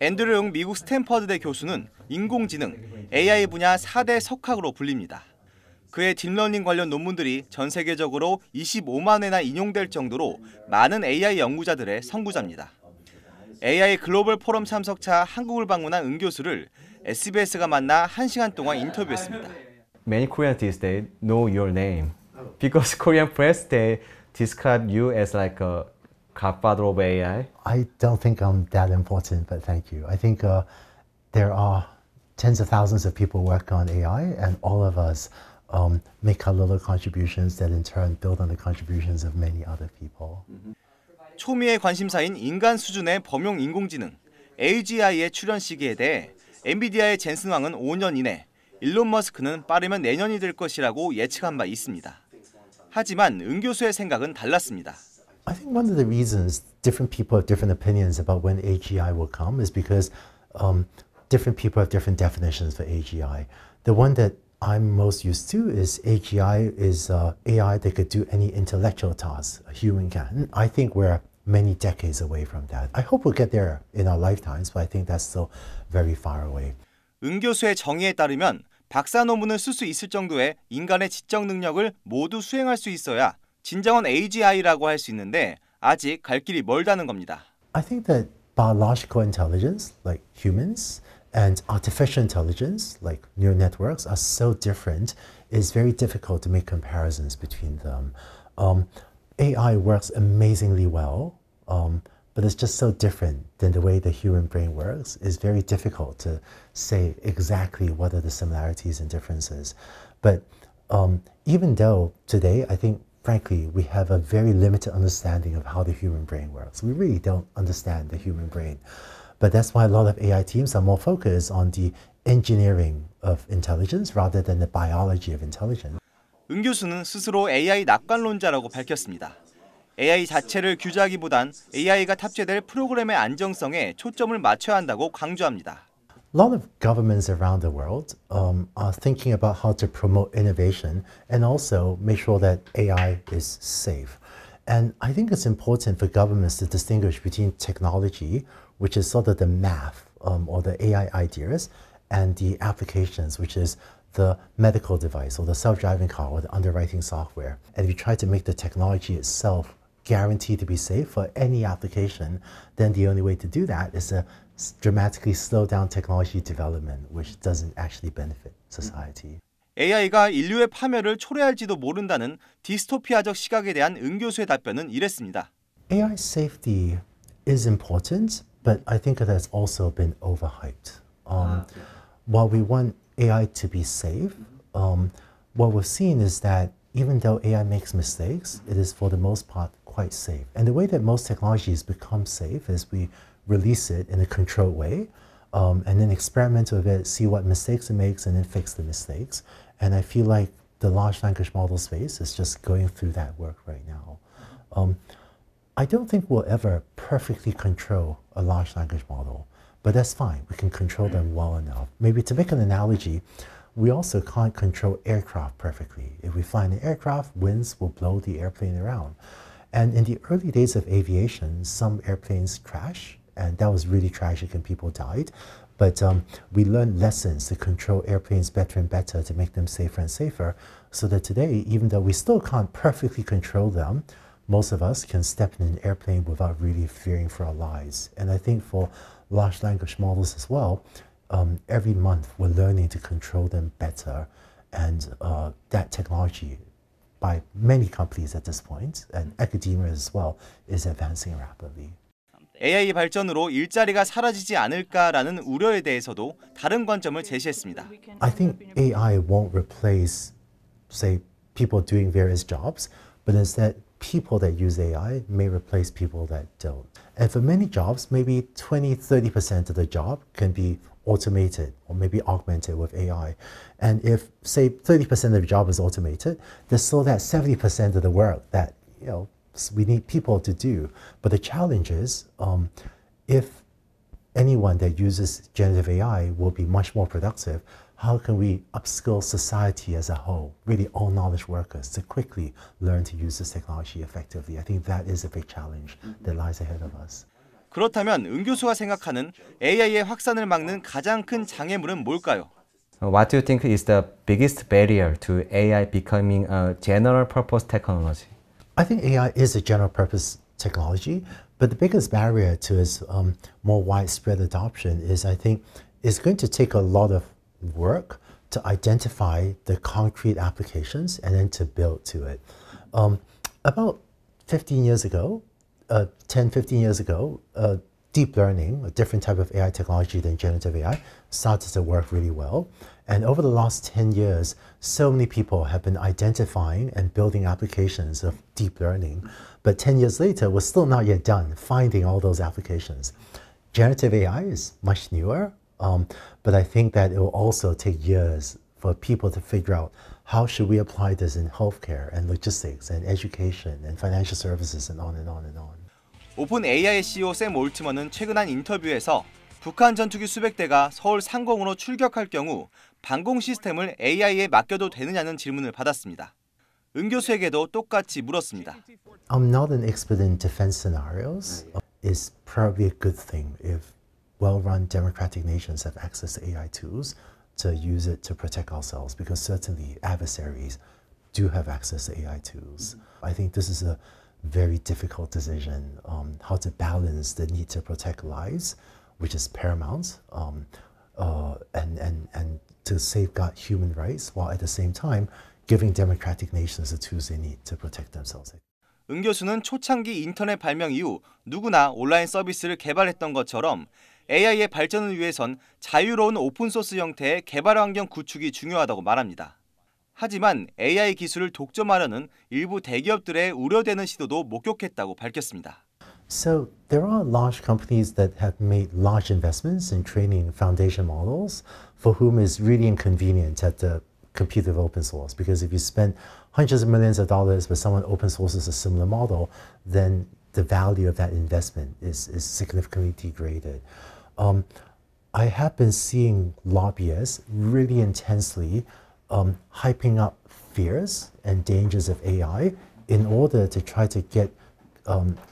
앤드류 응 미국 스탠퍼드대 교수는 인공지능, AI 분야 4대 석학으로 불립니다. 그의 딥러닝 관련 논문들이 전 세계적으로 25만 회나 인용될 정도로 많은 AI 연구자들의 선구자입니다. AI 글로벌 포럼 참석차 한국을 방문한 응 교수를 SBS가 만나 1시간 동안 인터뷰했습니다. Many Koreans these days know your name because Korean press they describe you as like a godfather of AI. I don't think I'm that important, but thank you. I think there are tens of thousands of people work on AI, and all of us make our little contributions that in turn build on the contributions of many other people. 초미의 관심사인 인간 수준의 범용 인공지능 AGI의 출현 시기에 대해 엔비디아의 젠슨 왕은 5년 이내, 일론 머스크는 빠르면 내년이 될 것이라고 예측한 바 있습니다. 하지만 응 교수의 생각은 달랐습니다. I think one of the reasons different people have different opinions about when AGI will come is because different people have different definitions for AGI. The one that I'm most used to is AGI is AI that could do any intellectual task a human can. I think we're many decades away from that. I hope we'll get there in our lifetimes, but I think that's still very far away. 응 교수의 정의에 따르면 박사 논문을 쓸 수 있을 정도의 인간의 지적 능력을 모두 수행할 수 있어야 진정한 AGI라고 할 수 있는데 아직 갈 길이 멀다는 겁니다. I think that biological intelligence, like humans, and artificial intelligence, like neural networks, are so different. It's very difficult to make comparisons between them. AI works amazingly well, but it's just so different than the way the human brain works. It's very difficult to say exactly what are the similarities and differences. But even though today, I think, frankly, we have a very limited understanding of how the human brain works. We really don't understand the human brain. But that's why a lot of AI teams are more focused on the engineering of intelligence rather than the biology of intelligence. 응 교수는 스스로 AI 낙관론자라고 밝혔습니다. AI 자체를 규제하기보단 AI가 탑재될 프로그램의 안정성에 초점을 맞춰야 한다고 강조합니다. A lot of governments around the world are thinking about how to promote innovation and also make sure that AI is safe. And I think it's important for governments to distinguish between technology, which is sort of the math or the AI ideas, and the applications, which is the medical device or the self-driving car or the underwriting software. And if you try to make the technology itself guaranteed to be safe for any application, then the only way to do that is to dramatically slow down technology development, which doesn't actually benefit society. AI가 인류의 파멸을 초래할지도 모른다는 디스토피아적 시각에 대한 응 교수의 답변은 이랬습니다. AI safety is important, but I think it has also been overhyped. While we want AI to be safe, what we've seen is that even though AI makes mistakes, it is for the most part quite safe. And the way that most technologies become safe is we release it in a controlled way and then experiment with it, see what mistakes it makes, and then fix the mistakes. And I feel like the large language model space is just going through that work right now. I don't think we'll ever perfectly control a large language model, but that's fine. We can control them well enough. Maybe to make an analogy, we also can't control aircraft perfectly. If we fly an aircraft, winds will blow the airplane around. And in the early days of aviation, some airplanes crash, and that was really tragic and people died. But we learned lessons to control airplanes better and better to make them safer and safer, so that today, even though we still can't perfectly control them, most of us can step in an airplane without really fearing for our lives. And I think for large language models as well, every month we're learning to control them better, and that technology by many companies at this point, and academia as well, is advancing rapidly. AI 발전으로 일자리가 사라지지 않을까라는 우려에 대해서도 다른 관점을 제시했습니다. I think AI won't replace, say, people doing various jobs, but instead people that use AI may replace people that don't. And for many jobs, maybe 20-30% of the job can be automated or maybe augmented with AI. And if, say, 30% of the job is automated, there's still that 70% of the work that, you know, we need people to do. But the challenge is if anyone that uses generative AI will be much more productive, how can we upskill society as a whole, really all knowledge workers, to quickly learn to use this technology effectively? I think that is a big challenge that lies ahead of us. 그렇다면 은 교수가 생각하는 AI의 확산을 막는 가장 큰 장애물은 뭘까요? What do you think is the biggest barrier to AI becoming a general purpose technology? I think AI is a general purpose technology, but the biggest barrier to its more widespread adoption is, I think, it's going to take a lot of work to identify the concrete applications and then to build to it. About 15 years ago, 10-15 years ago, deep learning, a different type of AI technology than generative AI, started to work really well. And over the last 10 years, so many people have been identifying and building applications of deep learning. But 10 years later, we're still not yet done finding all those applications. Generative AI is much newer, but I think that it will also take years for people to figure out how should we apply this in healthcare and logistics and education and financial services and on and on and on. 오픈AI CEO 샘 올트먼은 최근 한 인터뷰에서 북한 전투기 수백 대가 서울 상공으로 출격할 경우 방공 시스템을 AI에 맡겨도 되느냐는 질문을 받았습니다. 은 교수에게도 똑같이 물었습니다. I'm not an expert in defense scenarios. It's probably a good thing if well-run democratic nations have access to AI tools to use it to protect ourselves, because certainly adversaries do have access to AI tools. I think this is a very difficult decision, how to balance the need to protect lives, which is paramount, and to safeguard human rights, while at the same time giving democratic nations the tools they need to protect themselves. 은 교수는 초창기 인터넷 발명 이후 누구나 온라인 서비스를 개발했던 것처럼 AI의 발전을 위해선 자유로운 오픈소스 형태의 개발 환경 구축이 중요하다고 말합니다. 하지만 AI 기술을 독점하려는 일부 대기업들의 우려되는 시도도 목격했다고 밝혔습니다. So there are large companies that have made large investments in training foundation models, for whom it's really inconvenient at the compete with open source, because if you spend hundreds of millions of dollars but someone open sources a similar model, then the value of that investment is significantly degraded. I have been seeing lobbyists really intensely hyping up fears and dangers of AI in order to try to get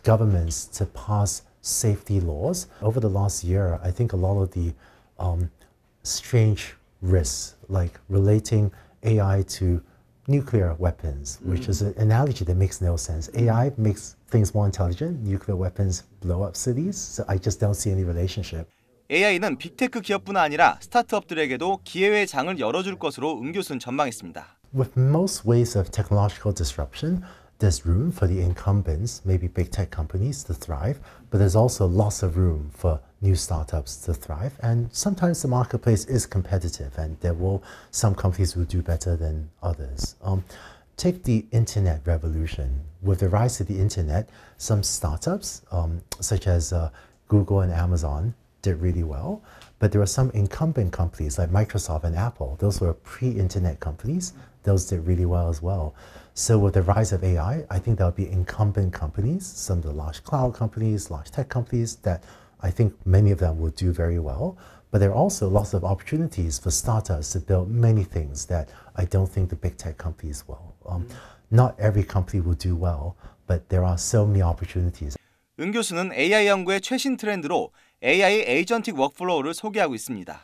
governments to pass safety laws. Over the last year, I think a lot of the strange risks, like relating AI to nuclear weapons, which is an analogy that makes no sense. AI makes things more intelligent, nuclear weapons blow up cities, so I just don't see any relationship. AI는 빅테크 기업뿐 아니라 스타트업들에게도 기회의 장을 열어줄 것으로 은 교수는 전망했습니다. With most ways of technological disruption, there's room for the incumbents, maybe big tech companies, to thrive, but there's also lots of room for new startups to thrive, and sometimes the marketplace is competitive, and there will some companies will do better than others. Take the internet revolution. With the rise of the internet, some startups, such as Google and Amazon, did really well, but there are some incumbent companies like Microsoft and Apple. Those were pre-internet companies. Those did really well as well. So with the rise of AI, I think there'll be incumbent companies, some of the large cloud companies, large tech companies, that I think many of them will do very well. But there are also lots of opportunities for startups to build many things that I don't think the big tech companies will. Not every company will do well, but there are so many opportunities. 은 교수는 AI 연구의 최신 트렌드로 AI 에이전틱 워크플로우를 소개하고 있습니다.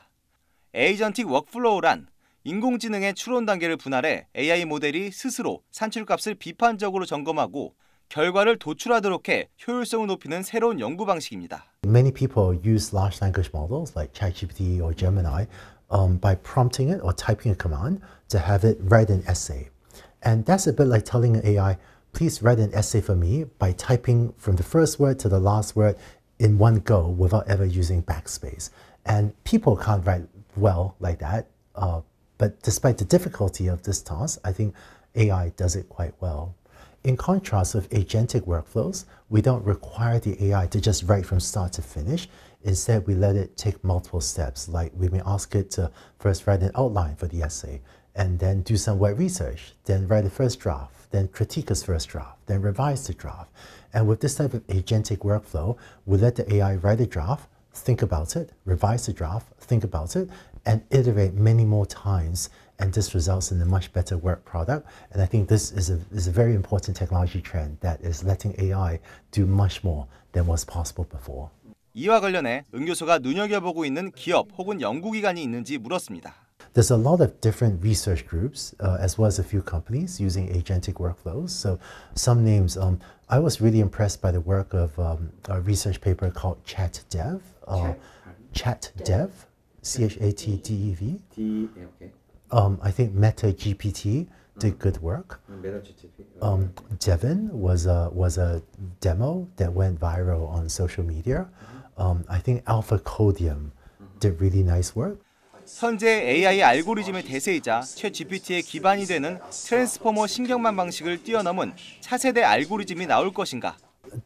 에이전틱 워크플로우란 인공지능의 추론 단계를 분할해 AI 모델이 스스로 산출값을 비판적으로 점검하고 결과를 도출하도록 해 효율성을 높이는 새로운 연구 방식입니다. Many people use large language models like ChatGPT or Gemini by prompting it or typing a command to have it write an essay. And that's a bit like telling an AI, please write an essay for me by typing from the first word to the last word in one go without ever using backspace. And people can't write well like that. But despite the difficulty of this task, I think AI does it quite well. In contrast with agentic workflows, we don't require the AI to just write from start to finish. Instead, we let it take multiple steps, like we may ask it to first write an outline for the essay, and then do some web research, then write a first draft, then critique its first draft, then revise the draft. And with this type of agentic workflow, we let the AI write a draft, think about it, revise the draft, think about it, and iterate many more times, and this results in a much better work product. And I think this is a very important technology trend that is letting AI do much more than was possible before. 이와 관련해 은 교수가 눈여겨보고 있는 기업 혹은 연구기관이 있는지 물었습니다. There's a lot of different research groups as well as a few companies using agentic workflows. So some names, I was really impressed by the work of a research paper called ChatDev. ChatDev, ChatDev. I think MetaGPT did good work. Devin was a demo that went viral on social media. I think AlphaCodium did really nice work. 현재 AI 알고리즘의 대세이자 챗GPT의 기반이 되는 트랜스포머 신경망 방식을 뛰어넘은 차세대 알고리즘이 나올 것인가?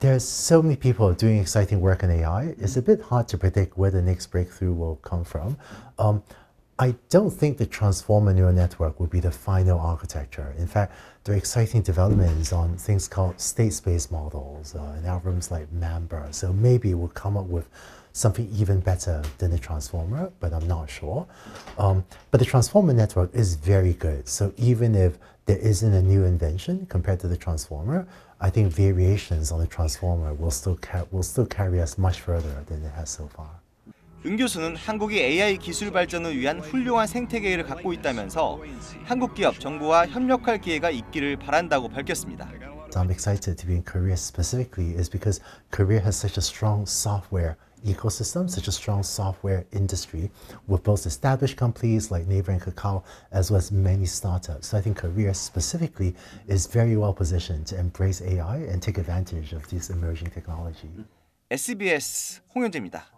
There's so many people doing exciting work in AI. It's a bit hard to predict where the next breakthrough will come from. I don't think the transformer neural network will be the final architecture. In fact, there are exciting developments on things called state-space models and algorithms like Mamba. So maybe we'll come up with something even better than the transformer, but I'm not sure. But the transformer network is very good. So even if there isn't a new invention compared to the transformer, I think variations on the transformer will still carry us much further than it has so far. 은 교수는 한국이 AI 기술 발전을 위한 훌륭한 생태계를 갖고 있다면서 한국 기업, 정부와 협력할 기회가 있기를 바란다고 밝혔습니다. I'm excited to be in Korea specifically is because Korea has such a strong software ecosystem, such a strong software industry with both established companies like Naver and Kakao as well as many startups. So I think Korea specifically is very well positioned to embrace AI and take advantage of this emerging technology. SBS 홍현재입니다.